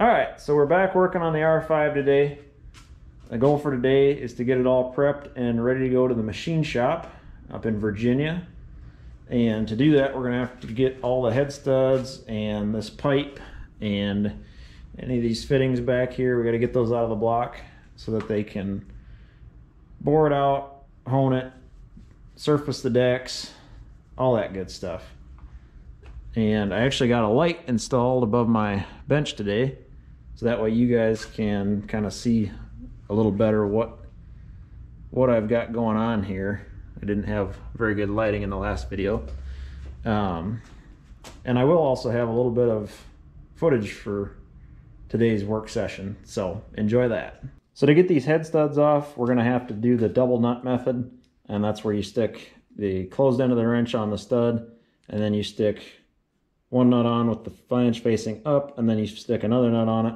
All right, so we're back working on the R5 today. The goal for today is to get it all prepped and ready to go to the machine shop up in Virginia. And to do that, we're gonna have to get all the head studs and this pipe and any of these fittings back here. We gotta get those out of the block so that they can bore it out, hone it, surface the decks, all that good stuff. And I actually got a light installed above my bench today, so that way you guys can kind of see a little better what I've got going on here. I didn't have very good lighting in the last video. And I will also have a little bit of footage for today's work session, so enjoy that. So to get these head studs off, we're gonna have to do the double nut method, and that's where you stick the closed end of the wrench on the stud, and then you stick one nut on with the flange facing up, and then you stick another nut on it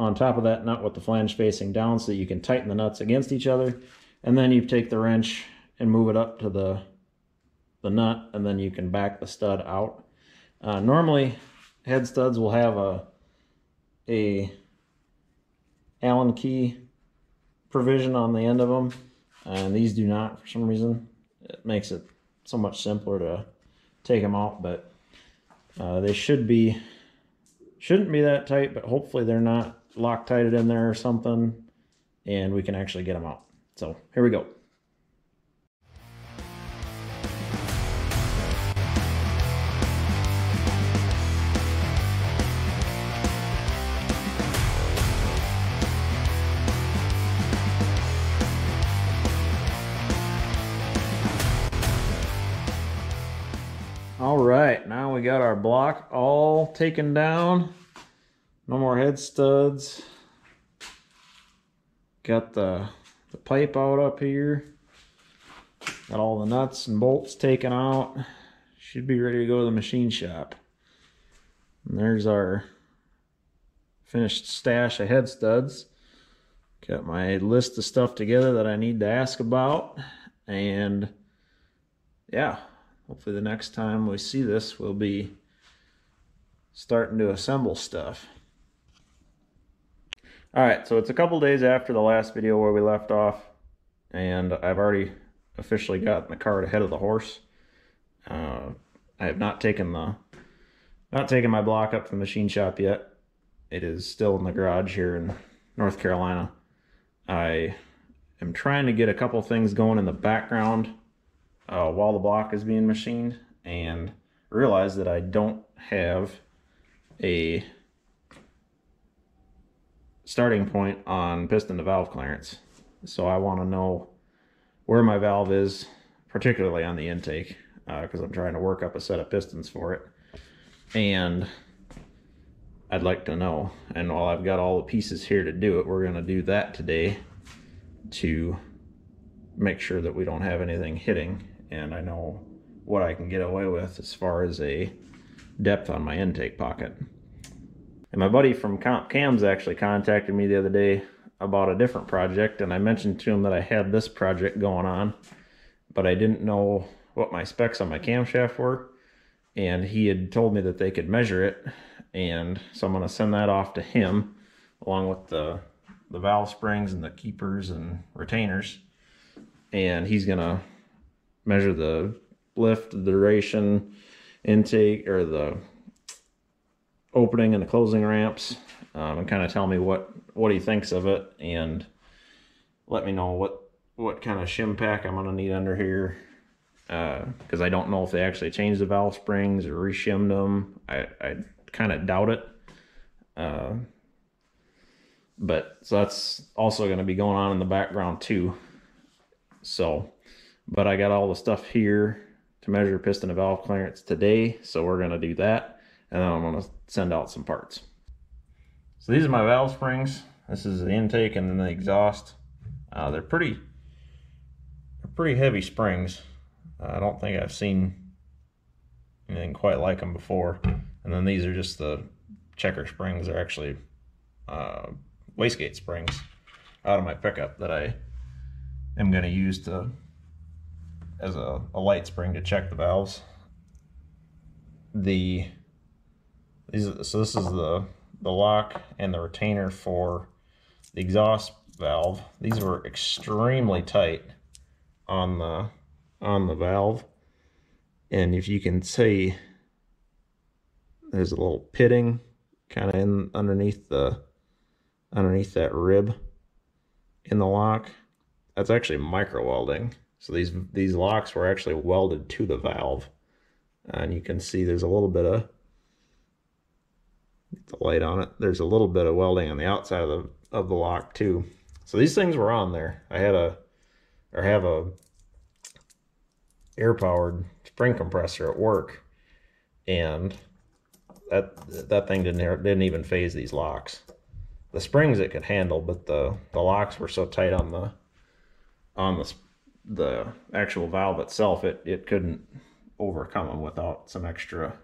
on top of that nut with the flange facing down so that you can tighten the nuts against each other. And then you take the wrench and move it up to the nut, and then you can back the stud out. Normally head studs will have a Allen key provision on the end of them, and these do not for some reason. It makes it so much simpler to take them out, but they shouldn't be that tight, but hopefully they're not Loctited in there or something, and we can actually get them out. So here we go. All right, now we got our block all taken down. No more head studs. Got the pipe out up here. Got all the nuts and bolts taken out. Should be ready to go to the machine shop. And there's our finished stash of head studs. Got my list of stuff together that I need to ask about. And yeah. Hopefully the next time we see this, we'll be starting to assemble stuff. All right, so it's a couple days after the last video where we left off, and I've already officially gotten the cart ahead of the horse. I have not taken my block up from the machine shop yet. It is still in the garage here in North Carolina. I am trying to get a couple things going in the background while the block is being machined, and realize that I don't have a starting point on piston to valve clearance. So I want to know where my valve is, particularly on the intake, because I'm trying to work up a set of pistons for it. And I'd like to know. And while I've got all the pieces here to do it, we're going to do that today to make sure that we don't have anything hitting, and I know what I can get away with as far as a depth on my intake pocket. And my buddy from Comp Cams actually contacted me the other day about a different project, and I mentioned to him that I had this project going on, but I didn't know what my specs on my camshaft were, and he had told me that they could measure it, and so I'm going to send that off to him along with the valve springs and the keepers and retainers, and he's going to measure the lift, the duration, intake, or the opening and the closing ramps, and kind of tell me what he thinks of it, and let me know what kind of shim pack I'm going to need under here, because I don't know if they actually changed the valve springs or reshimmed them. I kind of doubt it. So that's also going to be going on in the background too. So, but I got all the stuff here to measure piston and valve clearance today, so we're going to do that, and then I'm going to send out some parts. So these are my valve springs. This is the intake and then the exhaust. They're pretty heavy springs. I don't think I've seen anything quite like them before. And then these are just the checker springs. They're actually wastegate springs out of my pickup that I'm going to use as a light spring to check the valves. So this is the the lock and the retainer for the exhaust valve. These were extremely tight on the valve, and if you can see, there's a little pitting kind of in underneath that rib in the lock. That's actually micro welding. So these locks were actually welded to the valve, and you can see there's a little bit of, get the light on it, there's a little bit of welding on the outside of the lock too. So these things were on there. I had have a air powered spring compressor at work, and that thing didn't even phase these locks. The springs it could handle, but the locks were so tight on the actual valve itself, it couldn't overcome them without some extra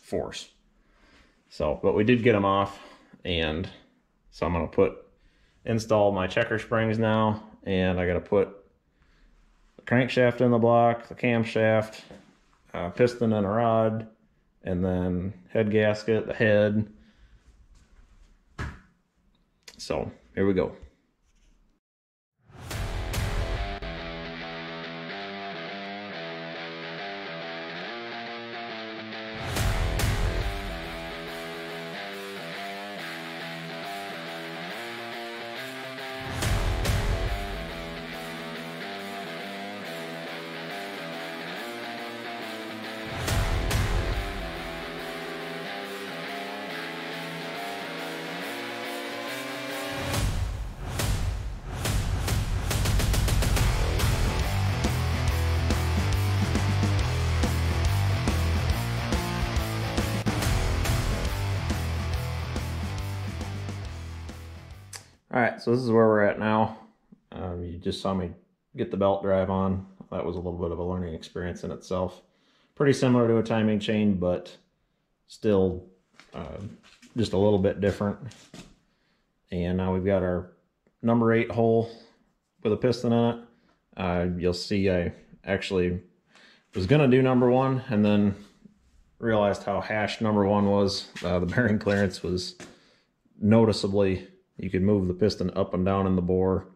force. So, but we did get them off, and so I'm gonna install my checker springs now, and I gotta put the crankshaft in the block, the camshaft, piston and a rod, and then head gasket, the head. So here we go. All right, so this is where we're at now. You just saw me get the belt drive on. That was a little bit of a learning experience in itself. Pretty similar to a timing chain, but still just a little bit different. And now we've got our number 8 hole with a piston in it. You'll see I actually was gonna do number 1 and then realized how hashed number 1 was. The bearing clearance was noticeably, you could move the piston up and down in the bore,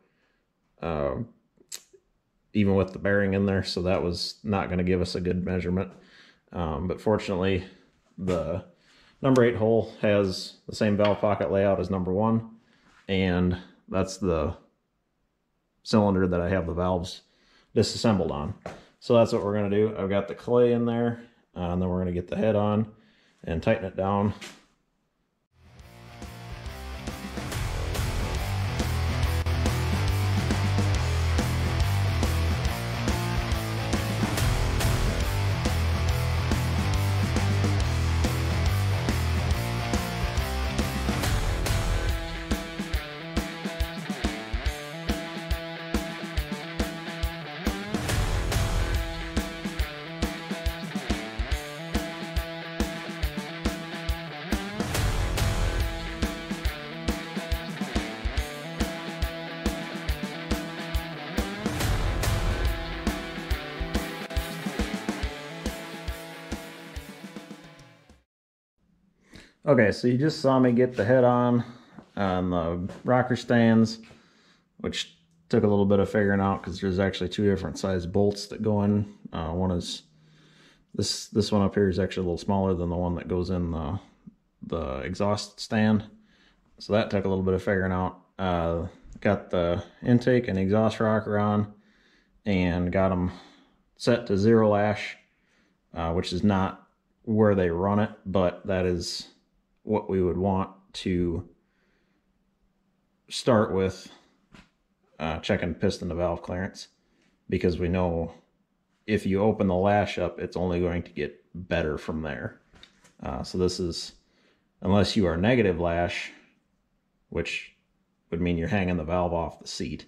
even with the bearing in there, so that was not going to give us a good measurement. But fortunately, the number 8 hole has the same valve pocket layout as number 1, and that's the cylinder that I have the valves disassembled on. So that's what we're going to do. I've got the clay in there, and then we're going to get the head on and tighten it down. Okay, so you just saw me get the head on the rocker stands, which took a little bit of figuring out because there's actually 2 different size bolts that go in. One is, this one up here is actually a little smaller than the one that goes in the exhaust stand. So that took a little bit of figuring out. Got the intake and exhaust rocker on and got them set to 0 lash, which is not where they run it, but that is what we would want to start with, checking piston to valve clearance, because we know if you open the lash up, it's only going to get better from there. So this is, unless you are negative lash, which would mean you're hanging the valve off the seat,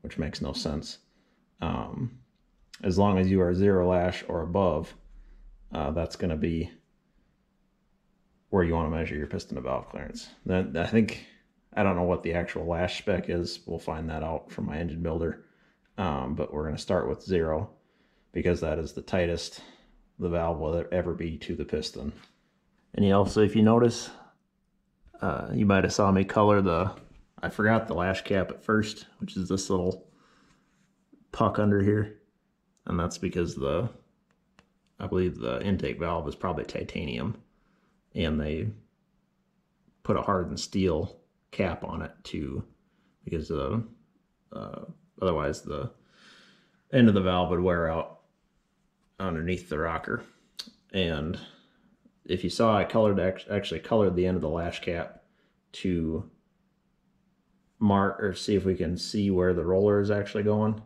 which makes no sense. As long as you are 0 lash or above, that's going to be where you want to measure your piston to valve clearance. Then I think, I don't know what the actual lash spec is. We'll find that out from my engine builder. But we're going to start with 0 because that is the tightest the valve will ever be to the piston. And you also, if you notice, you might have saw me color the, I forgot the lash cap at first, which is this little puck under here. And that's because the, I believe the intake valve is probably titanium, and they put a hardened steel cap on it too, because otherwise the end of the valve would wear out underneath the rocker. And if you saw, I colored, actually colored the end of the lash cap to mark or see if we can see where the roller is actually going.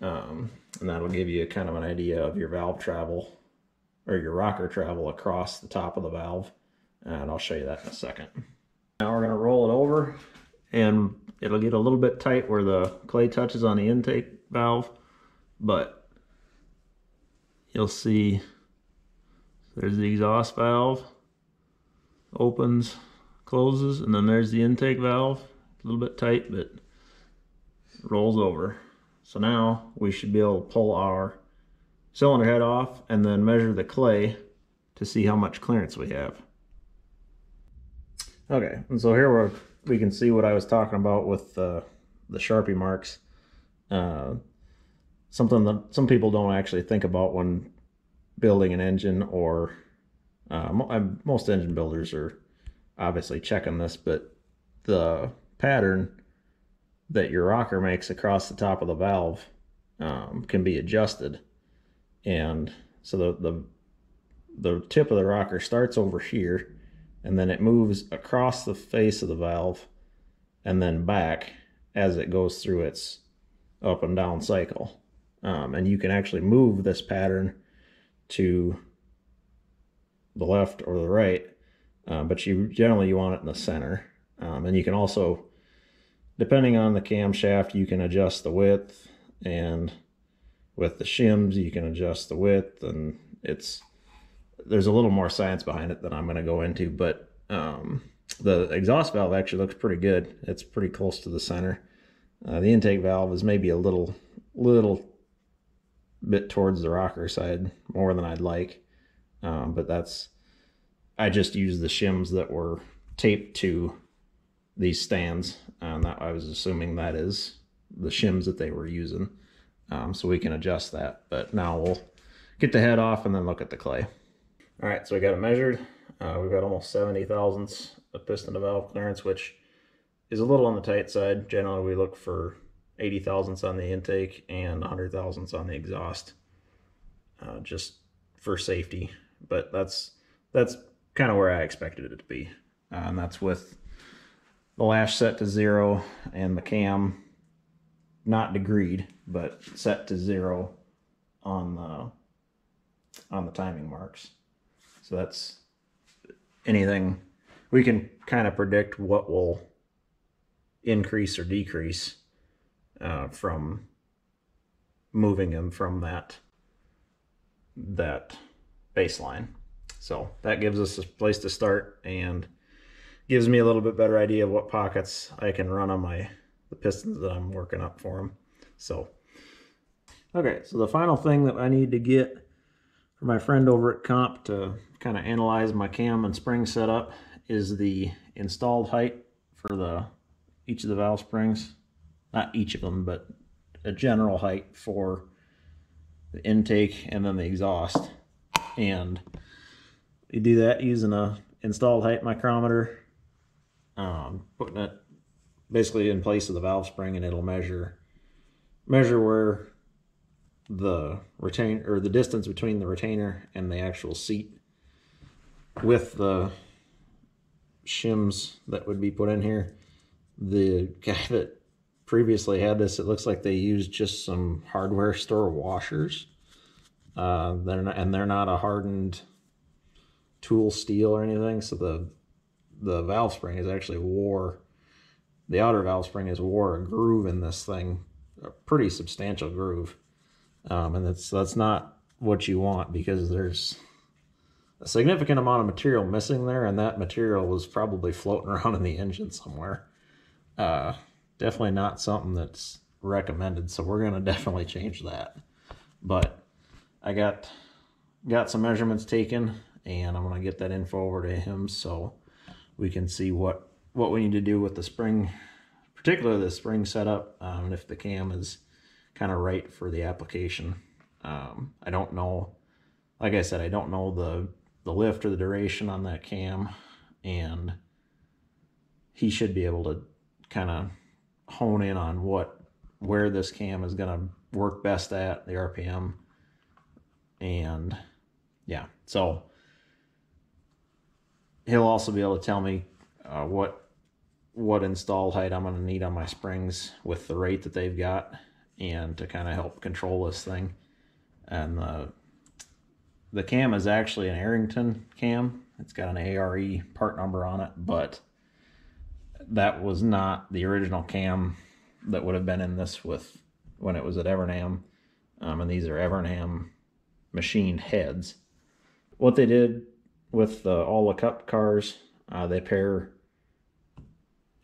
And that'll give you kind of an idea of your valve travel or your rocker travel across the top of the valve. And I'll show you that in a second. Now we're going to roll it over, and it'll get a little bit tight where the clay touches on the intake valve, but you'll see there's the exhaust valve, opens, closes, and then there's the intake valve. A little bit tight, but rolls over. So now we should be able to pull our cylinder head off and then measure the clay to see how much clearance we have. Okay, and so here we can see what I was talking about with the Sharpie marks. Something that some people don't actually think about when building an engine, or most engine builders are obviously checking this, but the pattern that your rocker makes across the top of the valve can be adjusted. And so the tip of the rocker starts over here, and then it moves across the face of the valve and then back as it goes through its up and down cycle. And you can actually move this pattern to the left or the right, but you want it in the center. And you can also, depending on the camshaft, you can adjust the width, and with the shims you can adjust the width, and there's a little more science behind it than I'm going to go into, but the exhaust valve actually looks pretty good. It's pretty close to the center. The intake valve is maybe a little bit towards the rocker side, more than I'd like, but that's, I just used the shims that were taped to these stands, and that, I was assuming that is the shims that they were using, so we can adjust that. But now we'll get the head off and then look at the clay. All right, so we got it measured. We've got almost 70 thousandths of piston to valve clearance, which is a little on the tight side. Generally, we look for 80 thousandths on the intake and 100 thousandths on the exhaust, just for safety. But that's kind of where I expected it to be, and that's with the lash set to 0 and the cam not degreed, but set to 0 on the timing marks. So that's anything we can kind of predict what will increase or decrease from moving them from that baseline. So that gives us a place to start, and gives me a little bit better idea of what pockets I can run on the pistons that I'm working up for them. So, okay, so the final thing that I need to get for my friend over at Comp to kind of analyze my cam and spring setup is the installed height for each of the valve springs. Not each of them, but a general height for the intake and then the exhaust. And you do that using a installed height micrometer, putting it basically in place of the valve spring, and it'll measure where the retainer, or the distance between the retainer and the actual seat, with the shims that would be put in here. The guy that previously had this, it looks like they used just some hardware store washers. They're not a hardened tool steel or anything, so the valve spring is actually the outer valve spring has wore a groove in this thing, a pretty substantial groove, and that's not what you want, because there's a significant amount of material missing there, and that material was probably floating around in the engine somewhere. Definitely not something that's recommended, so we're going to definitely change that. But I got got some measurements taken, and I'm going to get that info over to him so we can see what we need to do with the spring, particularly the spring setup, and if the cam is kind of right for the application. I don't know, like I said, I don't know the lift or the duration on that cam, and he should be able to kind of hone in on where this cam is going to work best at, the RPM, and yeah, so he'll also be able to tell me what installed height I'm going to need on my springs with the rate that they've got, and to kind of help control this thing. And the cam is actually an Arrington cam. It's got an ARE part number on it, but that was not the original cam that would have been in this with when it was at Evernham. And these are Evernham machined heads. What they did with all the Cup cars, they pair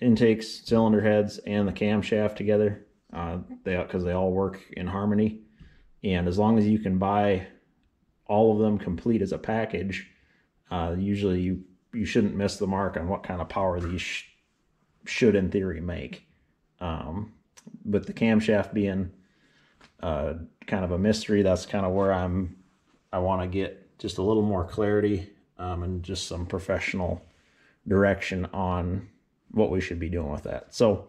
intakes, cylinder heads, and the camshaft together, because they all work in harmony. And as long as you can buy all of them complete as a package, usually you shouldn't miss the mark on what kind of power these should in theory make. But the camshaft being kind of a mystery, that's kind of where I want to get just a little more clarity and just some professional direction on what we should be doing with that. So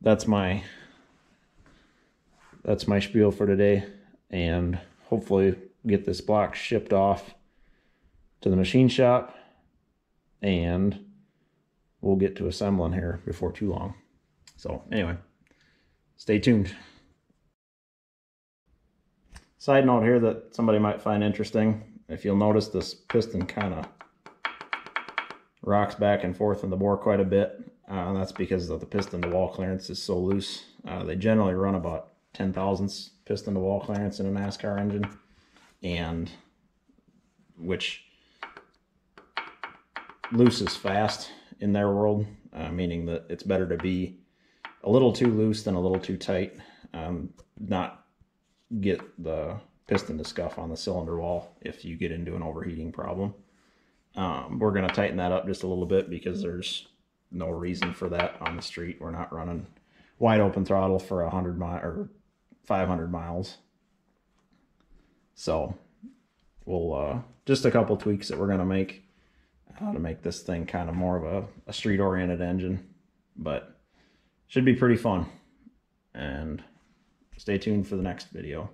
that's my spiel for today, and hopefully get this block shipped off to the machine shop, and we'll get to assembling here before too long. So anyway, stay tuned. Side note here that somebody might find interesting. If you'll notice, this piston kind of rocks back and forth in the bore quite a bit. And that's because of the piston to wall clearance is so loose. They generally run about 0.010 piston to wall clearance in a NASCAR engine, and which looses fast in their world, meaning that it's better to be a little too loose than a little too tight, not get the piston to scuff on the cylinder wall if you get into an overheating problem. We're going to tighten that up just a little bit because there's no reason for that on the street. We're not running wide open throttle for 100 miles or 500 miles. So we'll just a couple tweaks that we're going to make to make this thing kind of more of a street-oriented engine, but should be pretty fun. And stay tuned for the next video.